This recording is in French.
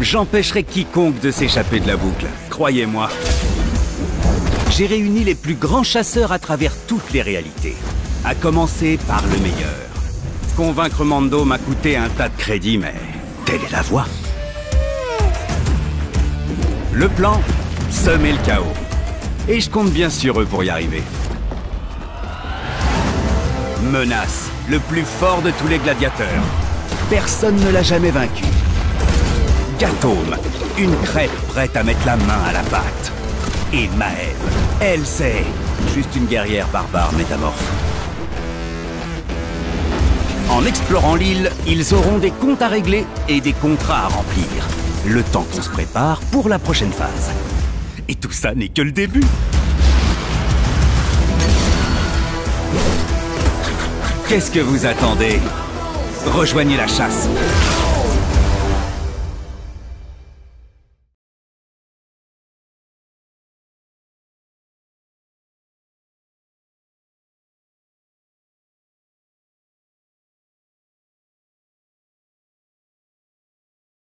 J'empêcherai quiconque de s'échapper de la boucle, croyez-moi. J'ai réuni les plus grands chasseurs à travers toutes les réalités, à commencer par le meilleur. Convaincre Mando m'a coûté un tas de crédits, mais telle est la voie. Le plan, semer le chaos. Et je compte bien sur eux pour y arriver. Menace, le plus fort de tous les gladiateurs. Personne ne l'a jamais vaincu. Gatome, une crête prête à mettre la main à la pâte. Et Maëv, elle c'est juste une guerrière barbare métamorphe. En explorant l'île, ils auront des comptes à régler et des contrats à remplir. Le temps qu'on se prépare pour la prochaine phase. Et tout ça n'est que le début. Qu'est-ce que vous attendez? Rejoignez la chasse.